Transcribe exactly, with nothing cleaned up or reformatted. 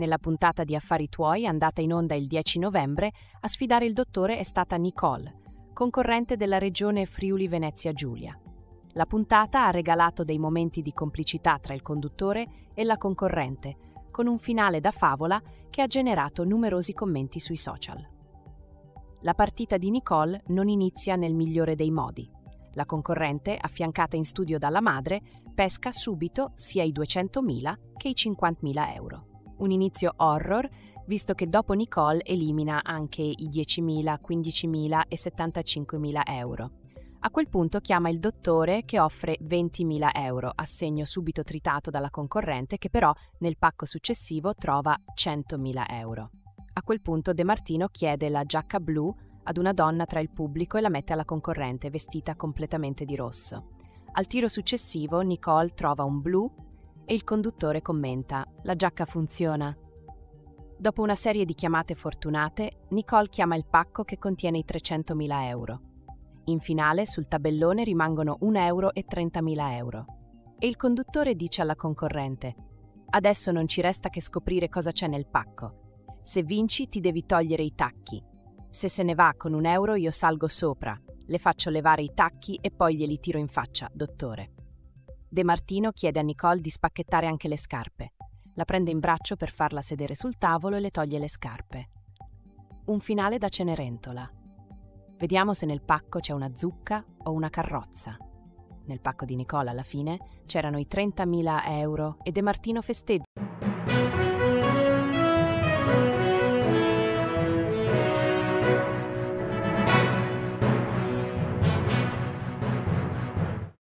Nella puntata di Affari tuoi, andata in onda il dieci novembre, a sfidare il dottore è stata Nicole, concorrente della regione Friuli Venezia Giulia. La puntata ha regalato dei momenti di complicità tra il conduttore e la concorrente, con un finale da favola che ha generato numerosi commenti sui social. La partita di Nicole non inizia nel migliore dei modi. La concorrente, affiancata in studio dalla madre, pesca subito sia i duecentomila che i cinquantamila euro. Un inizio horror, visto che dopo Nicole elimina anche i diecimila, quindicimila e settantacinquemila euro. A quel punto chiama il dottore che offre ventimila euro, assegno subito tritato dalla concorrente che però nel pacco successivo trova centomila euro. A quel punto De Martino chiede la giacca blu ad una donna tra il pubblico e la mette alla concorrente vestita completamente di rosso. Al tiro successivo Nicole trova un blu e il conduttore commenta: "La giacca funziona". Dopo una serie di chiamate fortunate, Nicole chiama il pacco che contiene i trecentomila euro. In finale sul tabellone rimangono un euro e trentamila euro. E il conduttore dice alla concorrente: "Adesso non ci resta che scoprire cosa c'è nel pacco. Se vinci ti devi togliere i tacchi. Se se ne va con un euro io salgo sopra, le faccio levare i tacchi e poi glieli tiro in faccia, dottore". De Martino chiede a Nicole di spacchettare anche le scarpe. La prende in braccio per farla sedere sul tavolo e le toglie le scarpe. Un finale da Cenerentola. Vediamo se nel pacco c'è una zucca o una carrozza. Nel pacco di Nicola alla fine c'erano i trentamila euro e De Martino festeggia.